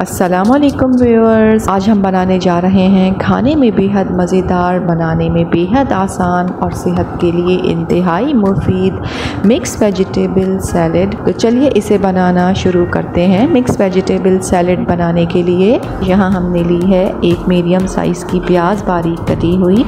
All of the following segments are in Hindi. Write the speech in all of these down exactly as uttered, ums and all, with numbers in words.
अस्सलामुअलैकुम व्यूअर्स, आज हम बनाने जा रहे हैं खाने में बेहद मज़ेदार, बनाने में बेहद आसान और सेहत के लिए इंतहाई मुफीद मिक्स वेजिटेबल सैलड। तो चलिए इसे बनाना शुरू करते हैं। मिक्स वेजिटेबल सैलड बनाने के लिए यहाँ हमने ली है एक मीडियम साइज़ की प्याज बारीक कटी हुई,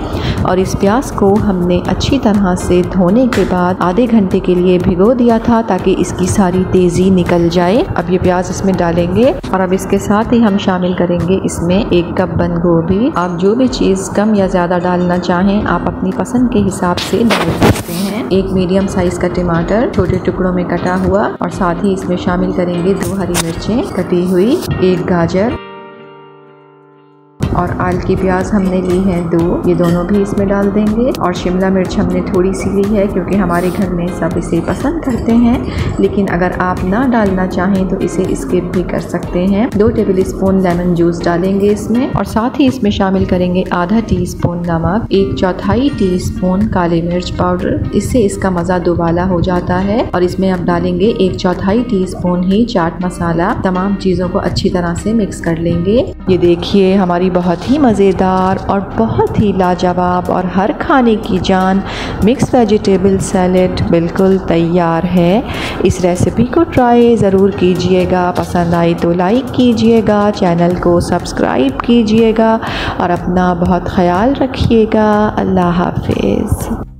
और इस प्याज को हमने अच्छी तरह से धोने के बाद आधे घंटे के लिए भिगो दिया था ताकि इसकी सारी तेज़ी निकल जाए। अब ये प्याज इसमें डालेंगे और अब इसके साथ ही हम शामिल करेंगे इसमें एक कप बंद गोभी। आप जो भी चीज़ कम या ज़्यादा डालना चाहें आप अपनी पसंद के हिसाब से डाल सकते हैं। एक मीडियम साइज़ का टमाटर छोटे टुकड़ों में कटा हुआ, और साथ ही इसमें शामिल करेंगे दो हरी मिर्चें कटी हुई, एक गाजर, और आल की प्याज हमने ली है दो, ये दोनों भी इसमें डाल देंगे। और शिमला मिर्च हमने थोड़ी सी ली है क्योंकि हमारे घर में सब इसे पसंद करते हैं, लेकिन अगर आप ना डालना चाहें तो इसे स्किप भी कर सकते हैं। दो टेबल स्पून लेमन जूस डालेंगे इसमें, और साथ ही इसमें शामिल करेंगे आधा टी स्पून नमक, एक चौथाई टी स्पून काली मिर्च पाउडर, इससे इसका मज़ा दोबाला हो जाता है। और इसमें आप डालेंगे एक चौथाई टी स्पून ही चाट मसाला। तमाम चीज़ों को अच्छी तरह से मिक्स कर लेंगे। ये देखिए हमारी बहुत ही मज़ेदार और बहुत ही लाजवाब और हर खाने की जान मिक्स वेजिटेबल सैलेड बिल्कुल तैयार है। इस रेसिपी को ट्राई ज़रूर कीजिएगा, पसंद आए तो लाइक कीजिएगा, चैनल को सब्सक्राइब कीजिएगा और अपना बहुत ख्याल रखिएगा। अल्लाह हाफिज़।